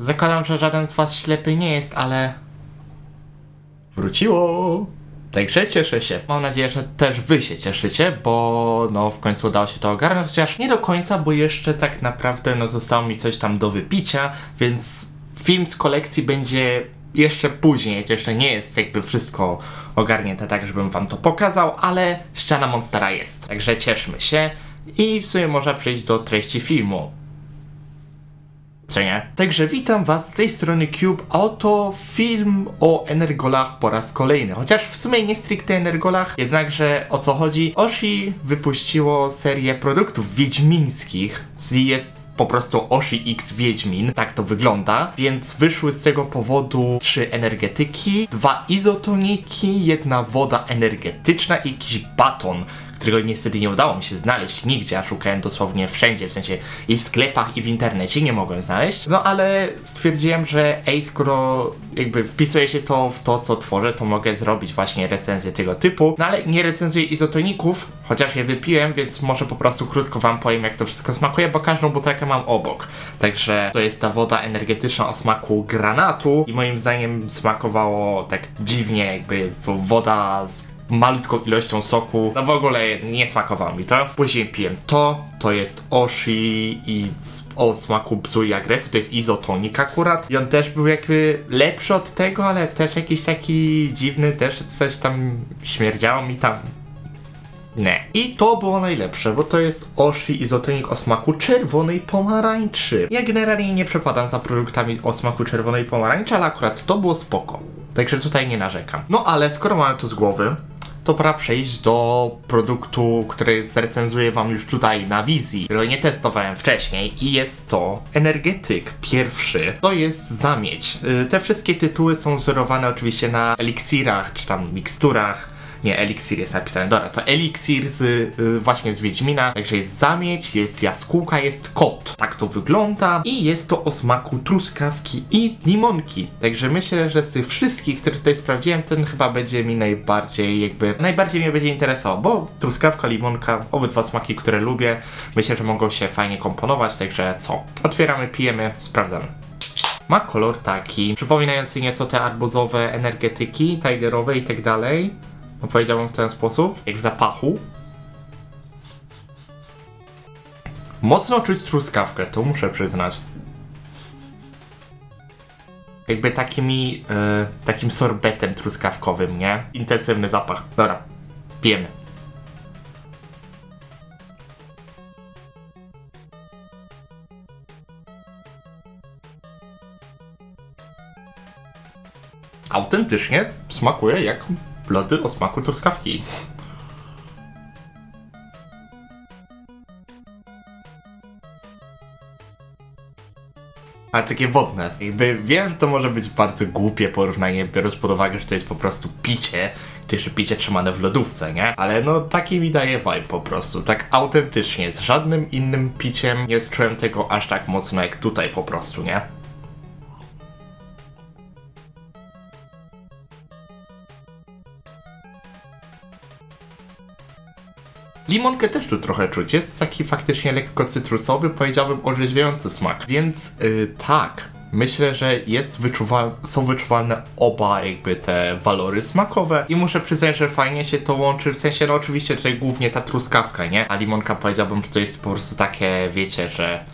Zakładam, że żaden z was ślepy nie jest, ale... Wróciło! Także cieszę się. Mam nadzieję, że też wy się cieszycie, bo no w końcu udało się to ogarnąć, chociaż nie do końca, bo jeszcze tak naprawdę no zostało mi coś tam do wypicia, więc film z kolekcji będzie jeszcze później, to jeszcze nie jest jakby wszystko ogarnięte tak, żebym wam to pokazał, ale ściana Monstera jest. Także cieszmy się i w sumie można przejść do treści filmu. Czy nie? Także witam was z tej strony Cube, a oto film o energolach po raz kolejny. Chociaż w sumie nie stricte energolach, jednakże o co chodzi? Oshee wypuściło serię produktów wiedźmińskich, czyli jest po prostu Oshee X Wiedźmin, tak to wygląda, więc wyszły z tego powodu 3 energetyki, 2 izotoniki, 1 woda energetyczna i jakiś baton, którego niestety nie udało mi się znaleźć nigdzie, a szukałem dosłownie wszędzie, w sensie i w sklepach, i w internecie nie mogłem znaleźć. No ale stwierdziłem, że skoro jakby wpisuje się to w to, co tworzę, to mogę zrobić właśnie recenzję tego typu. No ale nie recenzuję izotoników, chociaż je wypiłem, więc może po prostu krótko wam powiem, jak to wszystko smakuje, bo każdą butelkę mam obok. Także to jest ta woda energetyczna o smaku granatu i moim zdaniem smakowało tak dziwnie, jakby woda z malutką ilością soku, no w ogóle nie smakowało mi to. Później piłem to jest Oshee i o smaku bzu i agresji, to jest izotonik akurat. I on też był jakby lepszy od tego, ale też jakiś taki dziwny, też coś tam śmierdziało mi tam. Nie. I to było najlepsze, bo to jest Oshee izotonik o smaku czerwonej pomarańczy. Ja generalnie nie przepadam za produktami o smaku czerwonej pomarańczy, ale akurat to było spoko. Także tutaj nie narzekam. No ale skoro mamy to z głowy, to pora przejść do produktu, który zrecenzuję wam już tutaj na wizji, którego nie testowałem wcześniej i jest to energetyk pierwszy. To jest Zamieć. Te wszystkie tytuły są wzorowane oczywiście na eliksirach, czy tam miksturach. Nie, eliksir jest napisane, dobra, to eliksir z, właśnie z Wiedźmina. Także jest Zamieć, jest Jaskółka, jest kot. Tak to wygląda i jest to o smaku truskawki i limonki. Także myślę, że z tych wszystkich, które tutaj sprawdziłem, ten chyba będzie mi najbardziej jakby, najbardziej mnie będzie interesował, bo truskawka, limonka, obydwa smaki, które lubię, myślę, że mogą się fajnie komponować, także co? Otwieramy, pijemy, sprawdzamy. Ma kolor taki, przypominający nieco te arbuzowe energetyki, tigerowe i tak dalej. No powiedziałbym w ten sposób, jak w zapachu. Mocno czuć truskawkę, to muszę przyznać. Jakby takim sorbetem truskawkowym, nie? Intensywny zapach. Dobra, pijemy. Autentycznie smakuje jak lody o smaku truskawki. Ale takie wodne. Jakby wiem, że to może być bardzo głupie porównanie, biorąc pod uwagę, że to jest po prostu picie, gdyż picie trzymane w lodówce, nie? Ale no taki mi daje vibe po prostu, tak autentycznie, z żadnym innym piciem nie odczułem tego aż tak mocno jak tutaj po prostu, nie? Limonkę też tu trochę czuć, jest taki faktycznie lekko cytrusowy, powiedziałbym orzeźwiający smak, więc tak, myślę, że jest są wyczuwalne oba jakby te walory smakowe i muszę przyznać, że fajnie się to łączy, w sensie no oczywiście tutaj głównie ta truskawka, nie? A limonka powiedziałbym, że to jest po prostu takie, wiecie, że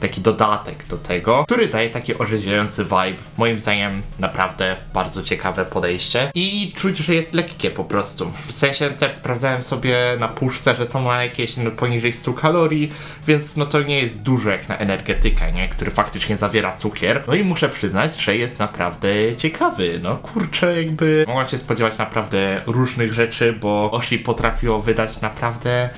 taki dodatek do tego, który daje taki orzeźwiający vibe. Moim zdaniem naprawdę bardzo ciekawe podejście i czuć, że jest lekkie po prostu. W sensie też sprawdzałem sobie na puszce, że to ma jakieś no, poniżej 100 kalorii, więc no to nie jest dużo jak na energetykę, nie? Który faktycznie zawiera cukier. No i muszę przyznać, że jest naprawdę ciekawy. No kurczę, jakby mogła się spodziewać naprawdę różnych rzeczy, bo Oshee potrafiło wydać naprawdę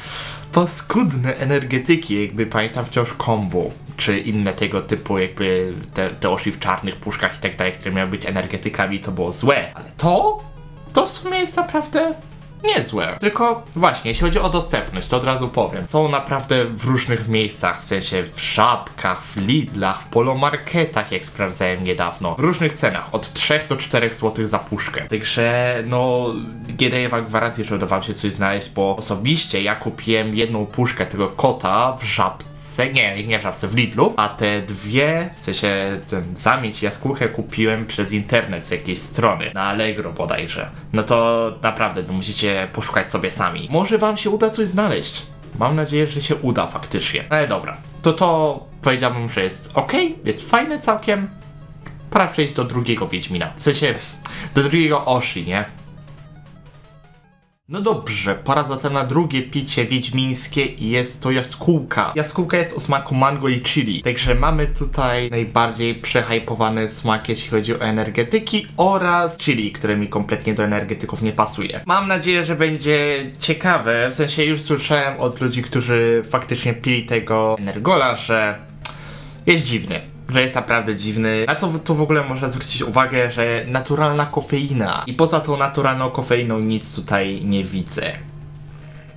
paskudne energetyki, jakby pamiętam wciąż Kombu, czy inne tego typu jakby te Oshee w czarnych puszkach i tak dalej, które miały być energetykami, to było złe, ale to w sumie jest naprawdę niezłe. Tylko właśnie, jeśli chodzi o dostępność, to od razu powiem. Są naprawdę w różnych miejscach, w sensie w Żabkach, w Lidlach, w Polomarketach, jak sprawdzałem niedawno. W różnych cenach, od 3 do 4 zł za puszkę. Także no, nie daję wam gwarancji, że uda wam się coś znaleźć, bo osobiście ja kupiłem jedną puszkę tego kota w Żabce, nie w Żabce, w Lidlu, a te dwie, w sensie Zamieć, Jaskółkę kupiłem przez internet z jakiejś strony, na Allegro bodajże. No to naprawdę, no musicie poszukać sobie sami. Może wam się uda coś znaleźć. Mam nadzieję, że się uda faktycznie. Ale dobra, to powiedziałbym, że jest ok, jest fajne całkiem. Pora przejść do drugiego Wiedźmina. W sensie, do drugiego Oshee, nie? No dobrze, pora zatem na drugie picie wiedźmińskie i jest to Jaskółka. Jaskółka jest o smaku mango i chili, także mamy tutaj najbardziej przehypowany smak, jeśli chodzi o energetyki oraz chili, które mi kompletnie do energetyków nie pasuje. Mam nadzieję, że będzie ciekawe, w sensie już słyszałem od ludzi, którzy faktycznie pili tego energola, że jest dziwny. Że jest naprawdę dziwny. Na co tu w ogóle można zwrócić uwagę, że naturalna kofeina. I poza tą naturalną kofeiną nic tutaj nie widzę.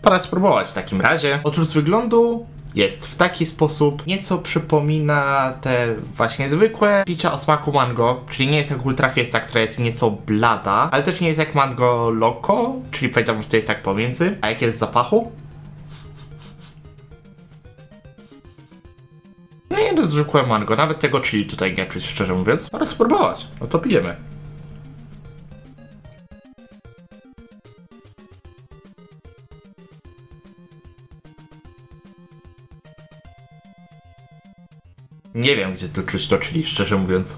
Pora spróbować w takim razie. Otóż z wyglądu jest w taki sposób. Nieco przypomina te właśnie zwykłe picia o smaku mango. Czyli nie jest jak Ultra Fiesta, która jest nieco blada. Ale też nie jest jak Mango Loco. Czyli powiedziałbym, że to jest tak pomiędzy. A jak jest w zapachu? Zwykłe mango, nawet tego chili tutaj nie czuć, szczerze mówiąc. Pora spróbować, no to pijemy. Nie wiem, gdzie tu czuć to chili, szczerze mówiąc.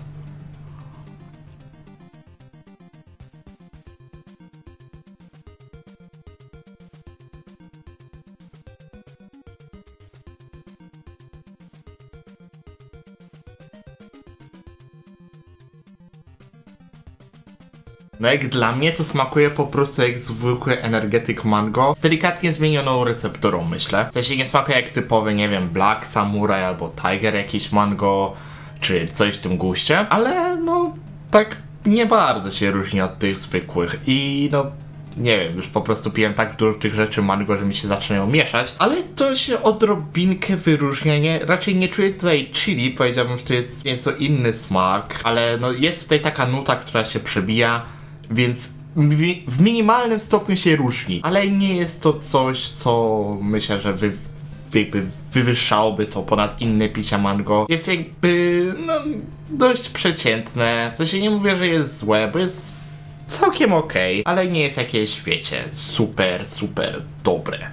No jak dla mnie to smakuje po prostu jak zwykły energetyk mango z delikatnie zmienioną recepturą, myślę. W sensie nie smakuje jak typowy, nie wiem, Black Samurai albo Tiger jakiś mango, czy coś w tym guście. Ale no tak nie bardzo się różni od tych zwykłych i no nie wiem, już po prostu piłem tak dużo tych rzeczy mango, że mi się zaczynają mieszać. Ale to się odrobinkę wyróżnia, nie? Raczej nie czuję tutaj chili, powiedziałbym, że to jest nieco inny smak. Ale no jest tutaj taka nuta, która się przebija. Więc w minimalnym stopniu się różni, ale nie jest to coś, co myślę, że wywyższałoby to ponad inne picia mango. Jest jakby, no, dość przeciętne. W sensie nie mówię, że jest złe, bo jest całkiem okej, ale nie jest jakieś, wiecie, super dobre.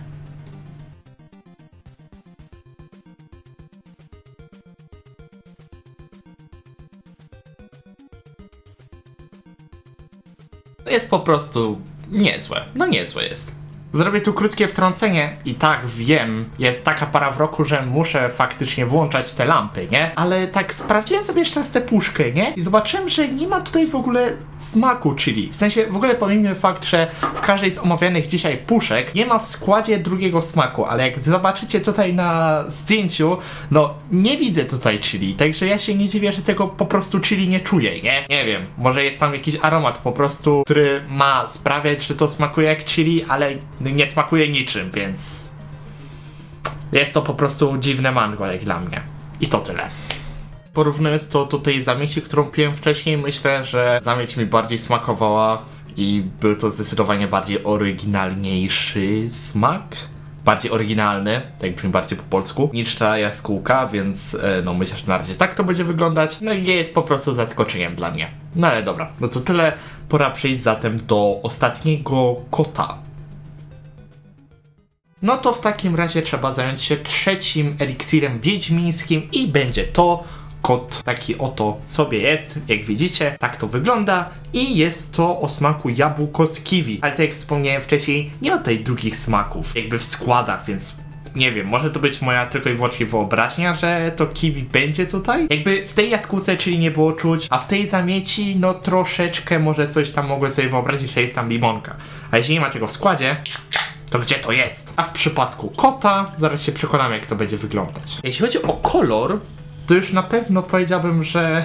Jest po prostu niezłe, no niezłe jest. Zrobię tu krótkie wtrącenie i tak wiem, jest taka para w roku, że muszę faktycznie włączać te lampy, nie? Ale tak sprawdziłem sobie jeszcze raz tę puszkę, nie? I zobaczyłem, że nie ma tutaj w ogóle smaku chili. W sensie w ogóle pomijmy fakt, że w każdej z omawianych dzisiaj puszek nie ma w składzie drugiego smaku, ale jak zobaczycie tutaj na zdjęciu, no nie widzę tutaj chili, także ja się nie dziwię, że tego po prostu chili nie czuję, nie? Nie wiem, może jest tam jakiś aromat po prostu, który ma sprawiać, że to smakuje jak chili, ale nie smakuje niczym, więc jest to po prostu dziwne mango jak dla mnie. I to tyle. Porównując to do tej zamieci, którą piłem wcześniej, myślę, że zamieć mi bardziej smakowała i był to zdecydowanie bardziej oryginalniejszy smak. Bardziej oryginalny, tak brzmi bardziej po polsku, niż ta jaskółka, więc no myślę, że na razie tak to będzie wyglądać. No i nie jest po prostu zaskoczeniem dla mnie. No ale dobra, no to tyle. Pora przejść zatem do ostatniego kota. No to w takim razie trzeba zająć się trzecim eliksirem wiedźmińskim i będzie to kot. Taki oto sobie jest, jak widzicie, tak to wygląda i jest to o smaku jabłko z kiwi. Ale tak jak wspomniałem wcześniej, nie ma tutaj drugich smaków jakby w składach, więc nie wiem, może to być moja tylko i wyłącznie wyobraźnia, że to kiwi będzie tutaj? Jakby w tej jaskółce czyli nie było czuć, a w tej zamieci no troszeczkę może coś tam mogłem sobie wyobrazić, że jest tam limonka. A jeśli nie ma tego w składzie, to gdzie to jest? A w przypadku kota, zaraz się przekonamy, jak to będzie wyglądać. Jeśli chodzi o kolor, to już na pewno powiedziałbym, że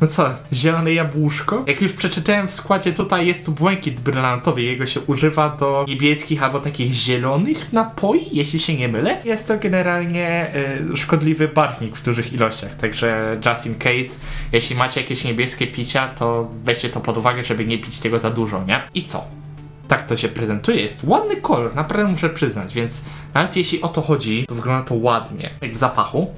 No co, zielone jabłuszko? Jak już przeczytałem w składzie, tutaj jest tu błękit brylantowy. Jego się używa do niebieskich albo takich zielonych napoi, jeśli się nie mylę. Jest to generalnie szkodliwy barwnik w dużych ilościach, także just in case, jeśli macie jakieś niebieskie picia, to weźcie to pod uwagę, żeby nie pić tego za dużo, nie? I co? Tak to się prezentuje, jest ładny kolor, naprawdę muszę przyznać, więc nawet jeśli o to chodzi, to wygląda to ładnie, jak w zapachu.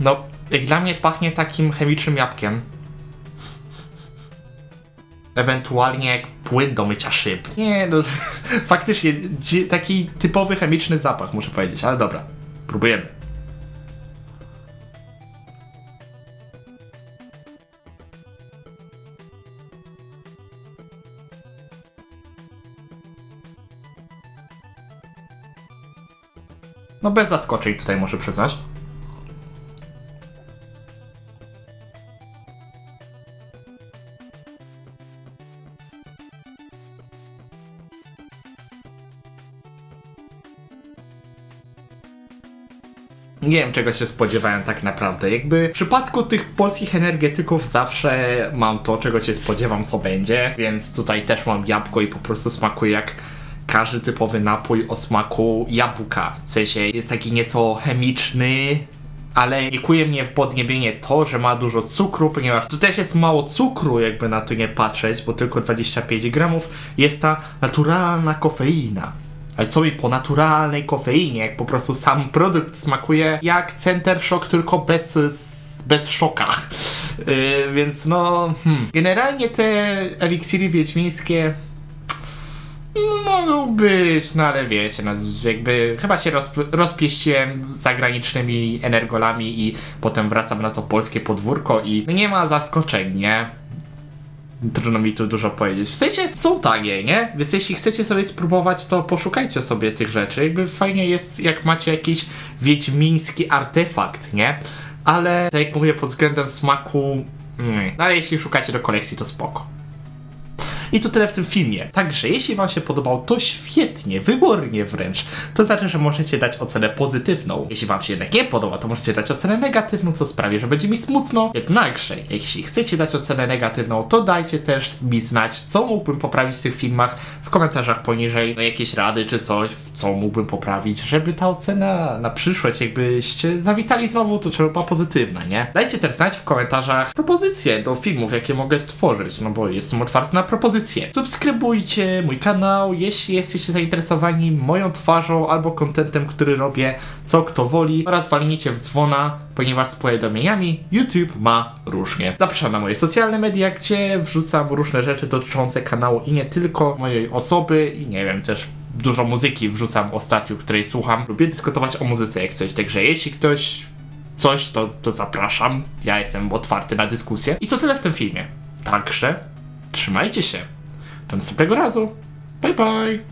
No, jak dla mnie pachnie takim chemicznym jabłkiem. Ewentualnie jak płyn do mycia szyb. Nie, no faktycznie taki typowy chemiczny zapach, muszę powiedzieć, ale dobra, próbujemy. No bez zaskoczeń tutaj muszę przyznać. Nie wiem, czego się spodziewałem tak naprawdę. Jakby w przypadku tych polskich energetyków zawsze mam to, czego się spodziewam, co będzie. Więc tutaj też mam jabłko i po prostu smakuje jak każdy typowy napój o smaku jabłka. W sensie jest taki nieco chemiczny, ale nie kuje mnie w podniebienie to, że ma dużo cukru, ponieważ tu też jest mało cukru, jakby na to nie patrzeć, bo tylko 25 gramów. Jest ta naturalna kofeina. Ale co mi po naturalnej kofeinie, jak po prostu sam produkt smakuje jak center shock, tylko bez szoka. Więc no... Generalnie te eliksiry wiedźmińskie mogą być, no ale wiecie, no jakby chyba się rozpieściłem zagranicznymi energolami i potem wracam na to polskie podwórko i nie ma zaskoczeń, nie? Trudno mi tu dużo powiedzieć. W sensie są tanie, nie? Więc jeśli chcecie sobie spróbować, to poszukajcie sobie tych rzeczy. Jakby fajnie jest, jak macie jakiś wiedźmiński artefakt, nie? Ale tak jak mówię, pod względem smaku... Ale jeśli szukacie do kolekcji, to spoko. I to tyle w tym filmie. Także jeśli wam się podobał, to świetnie, wybornie wręcz. To znaczy, że możecie dać ocenę pozytywną. Jeśli wam się jednak nie podoba, to możecie dać ocenę negatywną, co sprawi, że będzie mi smutno. Jednakże, jeśli chcecie dać ocenę negatywną, to dajcie też mi znać, co mógłbym poprawić w tych filmach, w komentarzach poniżej, no jakieś rady czy coś, co mógłbym poprawić, żeby ta ocena na przyszłość, jakbyście zawitali znowu, to trzeba była pozytywna, nie? Dajcie też znać w komentarzach propozycje do filmów, jakie mogę stworzyć, no bo jestem otwarty na propozycje. Subskrybujcie mój kanał, jeśli jesteście zainteresowani moją twarzą albo kontentem, który robię, co kto woli, oraz walnijcie w dzwona, ponieważ z powiadomieniami YouTube ma różnie. Zapraszam na moje socjalne media, gdzie wrzucam różne rzeczy dotyczące kanału i nie tylko mojej osoby i nie wiem, też dużo muzyki wrzucam ostatnio, której słucham. Lubię dyskutować o muzyce jak coś, także jeśli ktoś coś, to zapraszam. Ja jestem otwarty na dyskusję. I to tyle w tym filmie. Także... Trzymajcie się. Do następnego razu. Bye bye.